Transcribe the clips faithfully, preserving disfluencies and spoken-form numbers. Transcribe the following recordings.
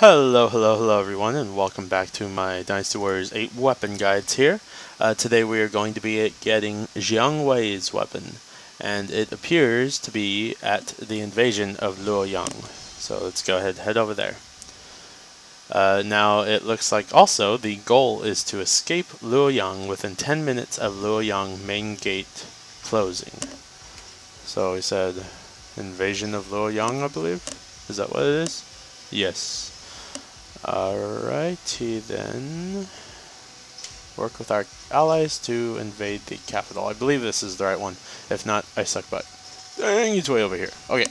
Hello, hello, hello everyone, and welcome back to my Dynasty Warriors eight weapon guides here. Uh, today we are going to be getting Jiang Wei's weapon, and it appears to be at the invasion of Luoyang. So let's go ahead head over there. Uh, now it looks like also the goal is to escape Luoyang within ten minutes of Luoyang main gate closing. So we said invasion of Luoyang, I believe? Is that what it is? Yes. Alrighty then, work with our allies to invade the capital. I believe this is the right one. If not, I suck butt. Dang, it's way over here. Okay.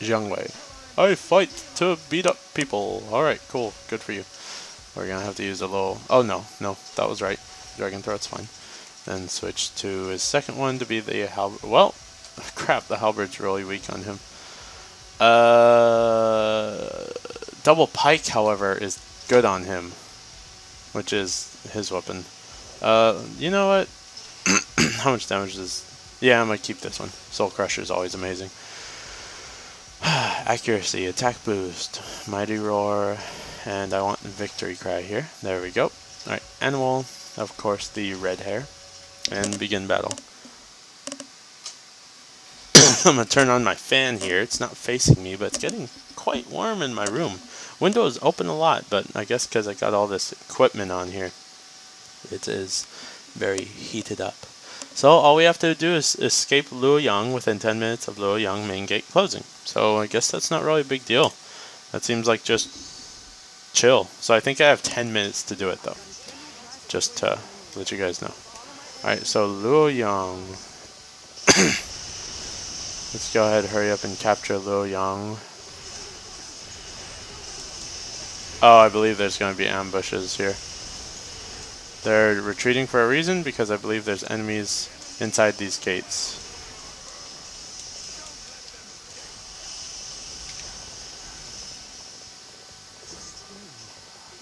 Jiang Wei. I fight to beat up people. Alright, cool. Good for you. We're gonna have to use a little... Oh no, no, that was right. Dragon Throat's fine. Then switch to his second one to be the halberd. Well, crap, the halberd's really weak on him. Uh... Double pike, however, is good on him, which is his weapon. Uh, you know what? How much damage does... Yeah, I'm going to keep this one. Soul Crusher is always amazing. Accuracy, attack boost, Mighty Roar, and I want Victory Cry here. There we go. Alright, animal, of course, the red hair, and begin battle. I'm going to turn on my fan here. It's not facing me, but it's getting quite warm in my room. Windows open a lot, but I guess because I got all this equipment on here, it is very heated up. So all we have to do is escape Luoyang within ten minutes of Luoyang main gate closing. So I guess that's not really a big deal. That seems like just chill. So I think I have ten minutes to do it, though. Just to let you guys know. Alright, so Luoyang... Let's go ahead, hurry up and capture Luoyang. Oh, I believe there's going to be ambushes here. They're retreating for a reason, because I believe there's enemies inside these gates.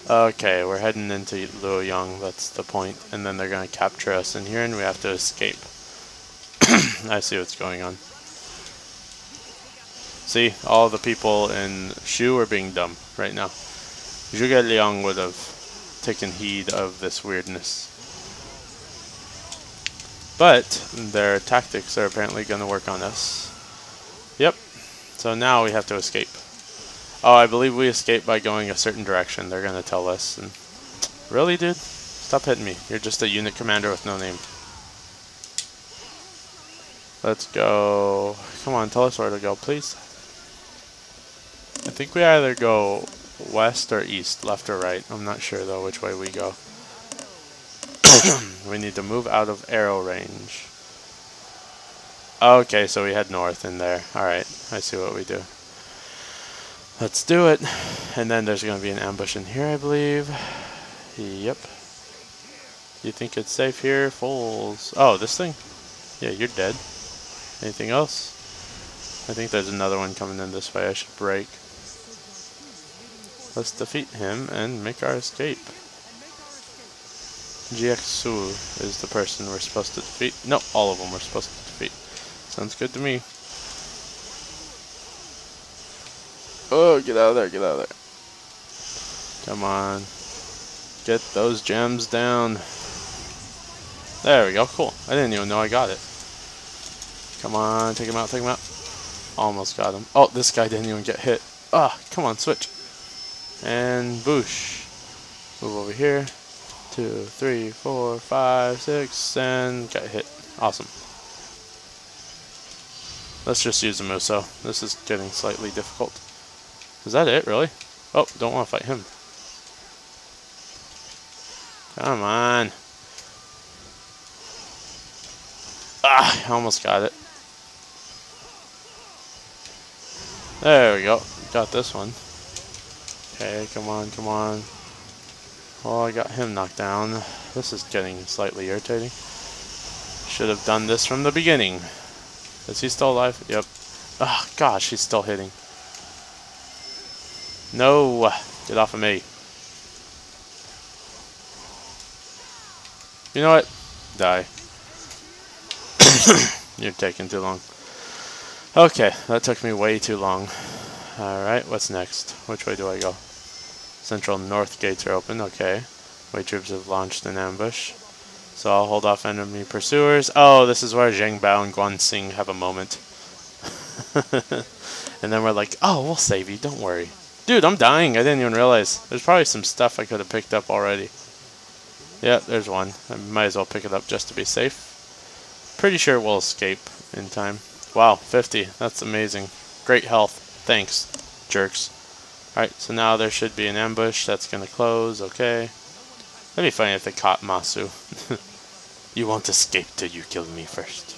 Okay, we're heading into Luoyang, that's the point. And then they're going to capture us in here, and we have to escape. I see what's going on. See, all the people in Shu are being dumb right now. Zhuge Liang would have taken heed of this weirdness. But their tactics are apparently going to work on us. Yep. So now we have to escape. Oh, I believe we escape by going a certain direction. They're going to tell us. And really, dude? Stop hitting me. You're just a unit commander with no name. Let's go. Come on, tell us where to go, please. I think we either go west or east, left or right. I'm not sure, though, which way we go. We need to move out of arrow range. Okay, so we head north in there. Alright, I see what we do. Let's do it. And then there's going to be an ambush in here, I believe. Yep. You think it's safe here? Fools. Oh, this thing? Yeah, you're dead. Anything else? I think there's another one coming in this way. I should break. Let's defeat him and make our escape. Jia Xu is the person we're supposed to defeat. No, all of them we're supposed to defeat. Sounds good to me. Oh, get out of there, get out of there. Come on. Get those gems down. There we go, cool. I didn't even know I got it. Come on, take him out, take him out. Almost got him. Oh, this guy didn't even get hit. Ah, come on, switch. And boosh. Move over here. Two, three, four, five, six, and got hit. Awesome. Let's just use a Muso. This is getting slightly difficult. Is that it, really? Oh, don't want to fight him. Come on. Ah, I almost got it. There we go. Got this one. Okay, come on, come on. Oh, I got him knocked down. This is getting slightly irritating. Should have done this from the beginning. Is he still alive? Yep. Ah, oh, gosh, he's still hitting. No! Get off of me. You know what? Die. You're taking too long. Okay, that took me way too long. Alright, what's next? Which way do I go? Central north gates are open. Okay. Wei troops have launched an ambush. So I'll hold off enemy pursuers. Oh, this is where Zhang Bao and Guan Xing have a moment. And then we're like, oh, we'll save you. Don't worry. Dude, I'm dying. I didn't even realize. There's probably some stuff I could have picked up already. Yeah, there's one. I might as well pick it up just to be safe. Pretty sure we'll escape in time. Wow, fifty. That's amazing. Great health. Thanks, jerks. Alright, so now there should be an ambush. That's going to close. Okay. That'd be funny if they caught Masu. You won't escape till you kill me first.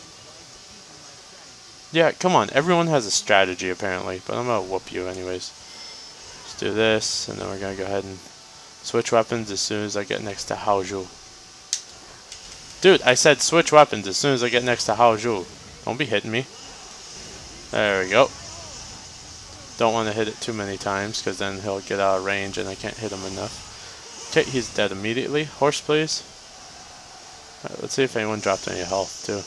Yeah, come on. Everyone has a strategy, apparently. But I'm going to whoop you anyways. Let's do this. And then we're going to go ahead and switch weapons as soon as I get next to Hao Zhu. Dude, I said switch weapons as soon as I get next to Hao Zhu. Don't be hitting me. There we go. Don't want to hit it too many times, because then he'll get out of range and I can't hit him enough. Okay, he's dead immediately. Horse, please. Alright, let's see if anyone dropped any health, too.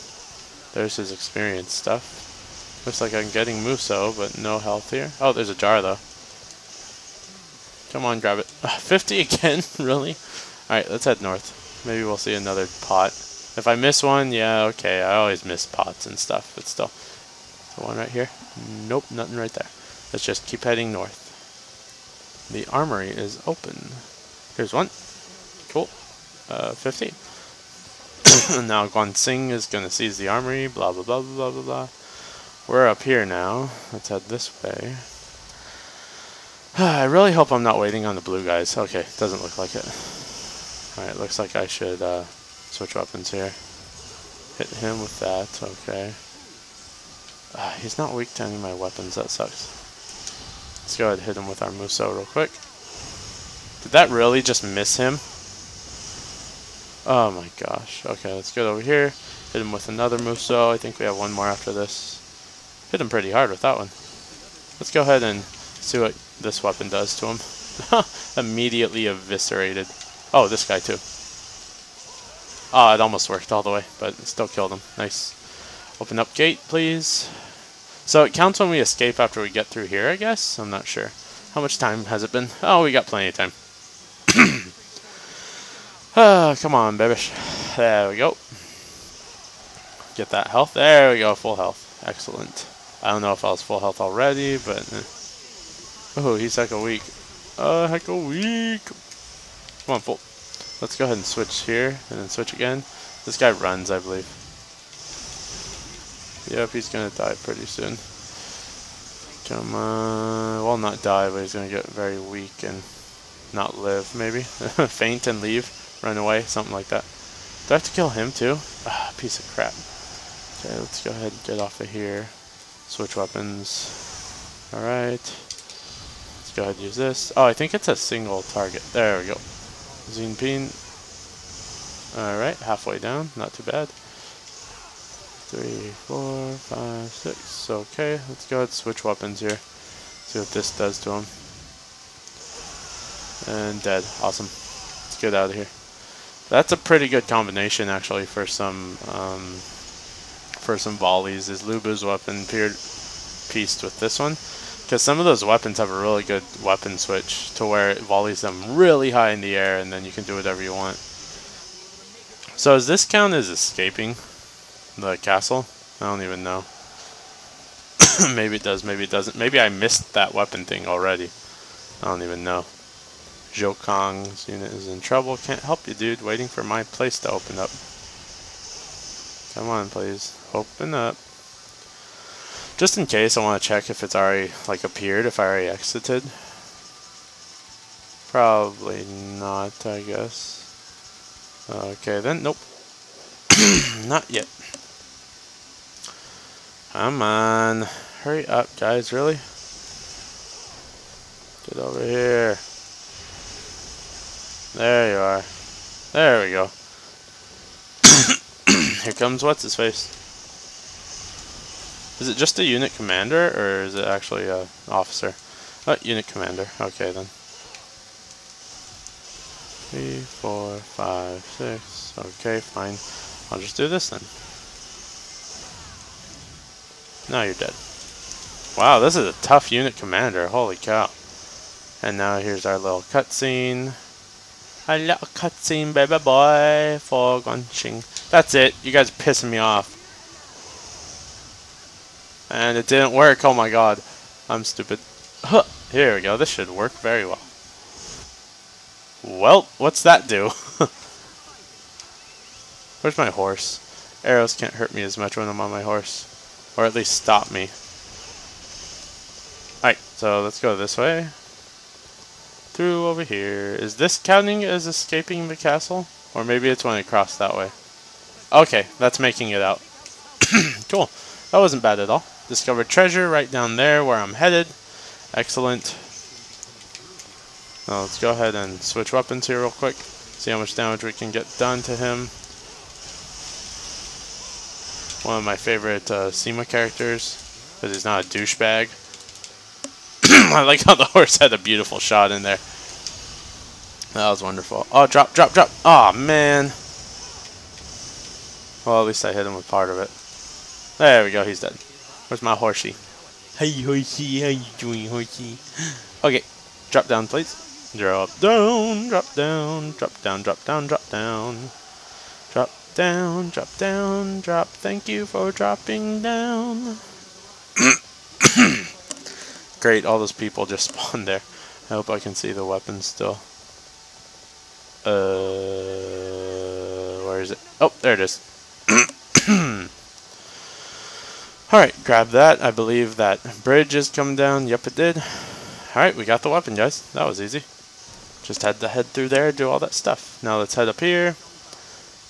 There's his experience stuff. Looks like I'm getting Muso, but no health here. Oh, there's a jar, though. Come on, grab it. Uh, fifty again? Really? Alright, let's head north. Maybe we'll see another pot. If I miss one, yeah, okay. I always miss pots and stuff, but still. The one right here? Nope, nothing right there. Let's just keep heading north. The armory is open. Here's one. Cool. Uh, fifty. Now Guan Xing is going to seize the armory. Blah, blah, blah, blah, blah, blah. We're up here now. Let's head this way. I really hope I'm not waiting on the blue guys. Okay, doesn't look like it. Alright, looks like I should uh, switch weapons here. Hit him with that. Okay. Uh, he's not weak to any of my weapons. That sucks. Let's go ahead and hit him with our Muso real quick. Did that really just miss him? Oh my gosh. Okay, let's get over here. Hit him with another Muso. I think we have one more after this. Hit him pretty hard with that one. Let's go ahead and see what this weapon does to him. Immediately eviscerated. Oh, this guy too. Ah, oh, it almost worked all the way, but it still killed him. Nice. Open up gate, please. So it counts when we escape after we get through here, I guess? I'm not sure. How much time has it been? Oh, we got plenty of time. Oh, come on, babish. There we go. Get that health. There we go, full health. Excellent. I don't know if I was full health already, but... Eh. Oh, he's hecka weak. Oh, hecka weak. Come on, full. Let's go ahead and switch here, and then switch again. This guy runs, I believe. Yep, he's going to die pretty soon. Come on. Well, not die, but he's going to get very weak and not live, maybe. Faint and leave. Run away. Something like that. Do I have to kill him, too? Ah, piece of crap. Okay, let's go ahead and get off of here. Switch weapons. Alright. Let's go ahead and use this. Oh, I think it's a single target. There we go. Zinpin. Alright, halfway down. Not too bad. Three, four, five, six. Okay, let's go ahead and switch weapons here. See what this does to him. And dead. Awesome. Let's get out of here. That's a pretty good combination, actually, for some um, for some volleys. Is Lubu's weapon paired pieced with this one? Because some of those weapons have a really good weapon switch to where it volleys them really high in the air, and then you can do whatever you want. So does this count as escaping the castle? I don't even know. Maybe it does, maybe it doesn't. Maybe I missed that weapon thing already. I don't even know. Zhou Kang's unit is in trouble. Can't help you, dude. Waiting for my place to open up. Come on, please. Open up. Just in case, I want to check if it's already, like, appeared, if I already exited. Probably not, I guess. Okay, then. Nope. Not yet. Come on. Hurry up, guys. Really? Get over here. There you are. There we go. Here comes what's-his-face. Is it just a unit commander, or is it actually an officer? Oh, unit commander. Okay, then. Three, four, five, six. Okay, fine. I'll just do this, then. Now you're dead. Wow, this is a tough unit commander. Holy cow. And now here's our little cutscene. A little cutscene, baby boy, for Guan Xing. That's it. You guys are pissing me off. And it didn't work. Oh my god. I'm stupid. Huh. Here we go. This should work very well. Well, what's that do? Where's my horse? Arrows can't hurt me as much when I'm on my horse. Or at least stop me. Alright, so let's go this way. Through over here. Is this counting as escaping the castle? Or maybe it's when I cross that way. Okay, that's making it out. Cool. That wasn't bad at all. Discovered treasure right down there where I'm headed. Excellent. Now let's go ahead and switch weapons here real quick. See how much damage we can get done to him. One of my favorite uh, Sima characters. Because he's not a douchebag. I like how the horse had a beautiful shot in there. That was wonderful. Oh, drop, drop, drop. Aw, man. Well, at least I hit him with part of it. There we go, he's dead. Where's my horsey? Hey, horsey, how you doing, horsey? Okay, drop down, please. Drop down, drop down, drop down, drop down, drop down. Drop down, drop down, drop. Thank you for dropping down. Great, all those people just spawned there. I hope I can see the weapons still. Uh, where is it? Oh, there it is. Alright, grab that. I believe that bridge has come down. Yep, it did. Alright, we got the weapon, guys. That was easy. Just had to head through there, do all that stuff. Now let's head up here.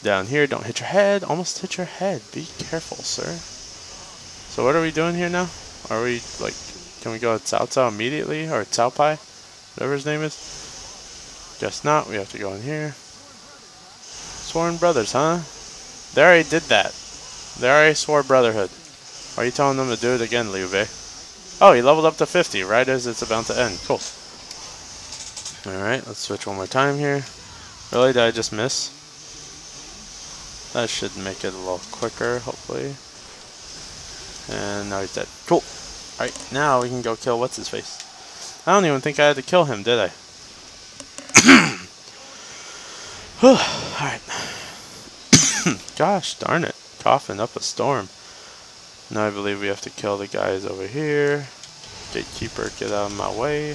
Down here, don't hit your head. Almost hit your head. Be careful, sir. So what are we doing here now? Are we, like, can we go to Cao Cao immediately? Or Cao Pi? Whatever his name is. Guess not. We have to go in here. Sworn brothers, huh? They already did that. They already swore brotherhood. Are you telling them to do it again, Liu Bei? Oh, he leveled up to fifty, right as it's about to end. Cool. Alright, let's switch one more time here. Really, did I just miss? That should make it a little quicker, hopefully. And now he's dead. Cool. Alright, now we can go kill what's-his-face. I don't even think I had to kill him, did I? Alright. Gosh darn it. Coughing up a storm. Now I believe we have to kill the guys over here. Gatekeeper, get out of my way.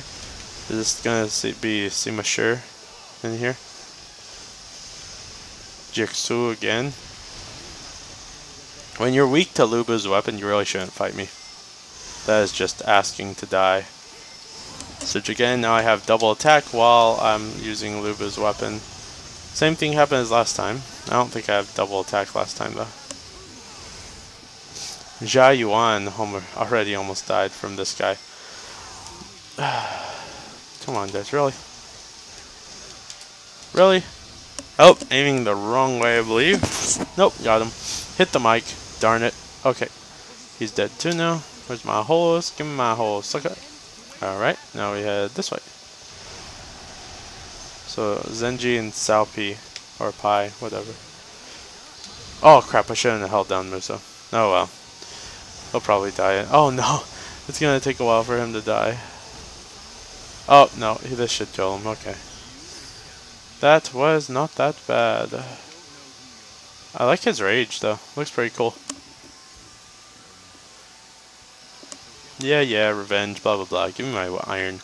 Is this going to be Sima Shi in here? Jia Xu again. When you're weak to Liu Bei's weapon, you really shouldn't fight me. That is just asking to die. Switch again. Now I have double attack while I'm using Liu Bei's weapon. Same thing happened as last time. I don't think I have double attack last time though. Zhang Yuan, Homer, already almost died from this guy. Come on, guys, really? Really? Oh, aiming the wrong way, I believe. Nope, got him. Hit the mic, darn it. Okay, he's dead too now. Where's my horse? Give me my horse, suck it. Alright, now we head this way. So, Zenji and Salpi, or Pi, whatever. Oh crap, I shouldn't have held down Muso. Oh well. He'll probably die. Oh no, it's gonna take a while for him to die. Oh no, this should kill him. Okay, that was not that bad. I like his rage though. Looks pretty cool. Yeah, yeah, revenge. Blah blah blah. Give me my iron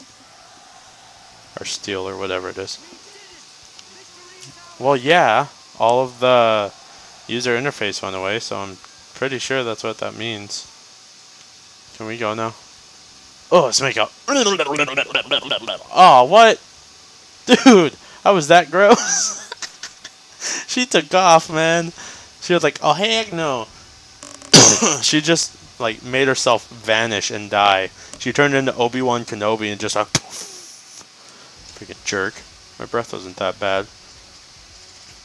or steel or whatever it is. Well, yeah, all of the user interface went away, so I'm pretty sure that's what that means. Can we go now? Oh, let's make up. Oh, what? Dude, I was that gross. She took off, man. She was like, oh, heck no. She just, like, made herself vanish and die. She turned into Obi-Wan Kenobi and just like, freaking jerk. My breath wasn't that bad.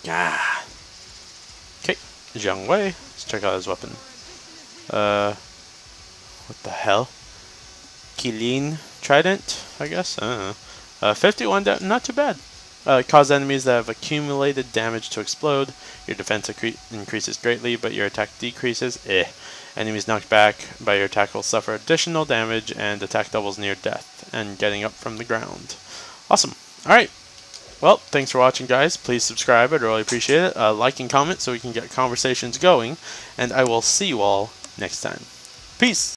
Yeah. Okay, Jiang Wei. Let's check out his weapon. Uh, what the hell? Killin Trident, I guess? I don't know. Uh, fifty-one, not too bad. Uh, cause enemies that have accumulated damage to explode. Your defense increases greatly, but your attack decreases. Eh. Enemies knocked back by your attack will suffer additional damage and attack doubles near death. and getting up from the ground. Awesome. Alright. Well, thanks for watching, guys. Please subscribe. I'd really appreciate it. Uh, like and comment so we can get conversations going. And I will see you all next time. Peace!